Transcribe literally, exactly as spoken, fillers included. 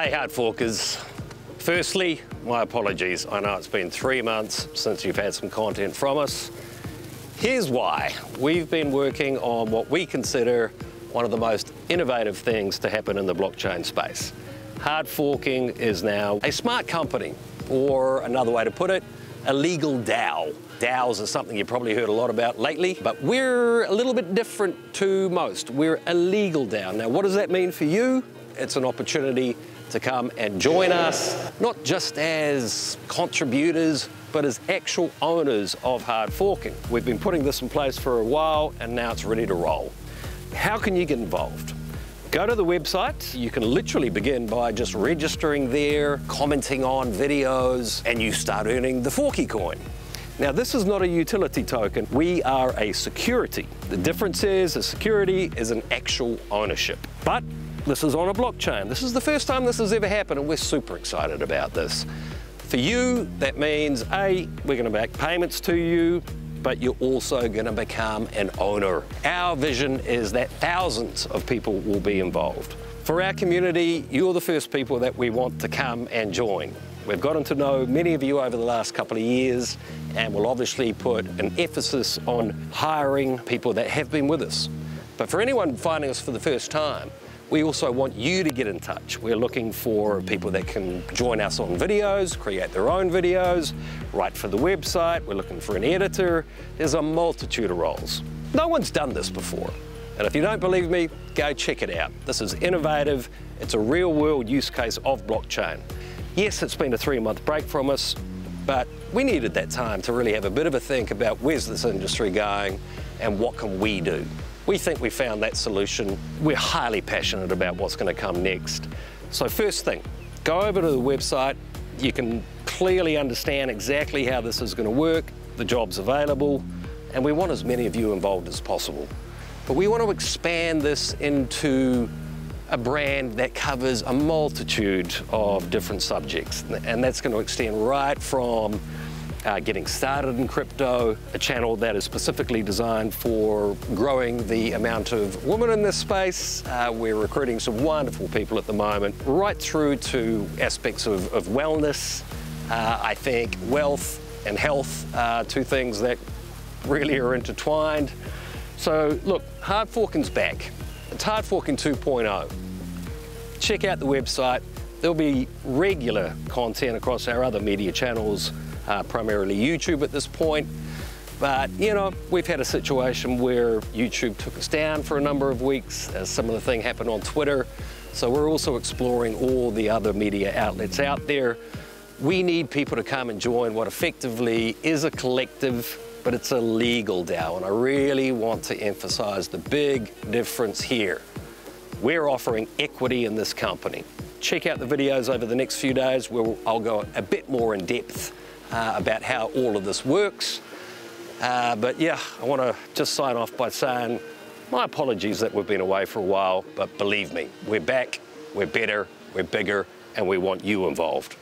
Hey Hardforkers, firstly my apologies, I know it's been three months since you've had some content from us. Here's why. We've been working on what we consider one of the most innovative things to happen in the blockchain space. Hardforking is now a smart company, or another way to put it, a legal DAO. DAOs are something you've probably heard a lot about lately, but we're a little bit different to most. We're a legal DAO. Now, what does that mean for you? It's an opportunity to come and join us, not just as contributors, but as actual owners of Hardforking. We've been putting this in place for a while, and now it's ready to roll. How can you get involved? Go to the website. You can literally begin by just registering there, commenting on videos, and you start earning the Forky coin. Now, this is not a utility token. We are a security. The difference is a security is an actual ownership. But this is on a blockchain. This is the first time this has ever happened, and we're super excited about this. For you, that means, A, we're gonna make payments to you, but you're also gonna become an owner. Our vision is that thousands of people will be involved. For our community, you're the first people that we want to come and join. We've gotten to know many of you over the last couple of years, and we'll obviously put an emphasis on hiring people that have been with us. But for anyone finding us for the first time, we also want you to get in touch. We're looking for people that can join us on videos, create their own videos, write for the website. We're looking for an editor. There's a multitude of roles. No one's done this before. And if you don't believe me, go check it out. This is innovative. It's a real world use case of blockchain. Yes, it's been a three month break from us, but we needed that time to really have a bit of a think about where's this industry going and what can we do? We think we found that solution. We're highly passionate about what's going to come next. So first thing, go over to the website. You can clearly understand exactly how this is going to work, the jobs available, and we want as many of you involved as possible. But we want to expand this into a brand that covers a multitude of different subjects, and that's going to extend right from Uh, getting started in crypto, a channel that is specifically designed for growing the amount of women in this space. Uh, we're recruiting some wonderful people at the moment, right through to aspects of, of wellness. Uh, I think wealth and health are two things that really are intertwined. So look, Hardforking's back. It's Hardforking two point oh. Check out the website. There'll be regular content across our other media channels, Uh, primarily YouTube at this point. But, you know, we've had a situation where YouTube took us down for a number of weeks. A similar thing happened on Twitter. So we're also exploring all the other media outlets out there. We need people to come and join what effectively is a collective, but it's a legal DAO. And I really want to emphasize the big difference here. We're offering equity in this company. Check out the videos over the next few days where I'll go a bit more in depth Uh, about how all of this works. Uh, but yeah, I want to just sign off by saying my apologies that we've been away for a while, but believe me, we're back, we're better, we're bigger, and we want you involved.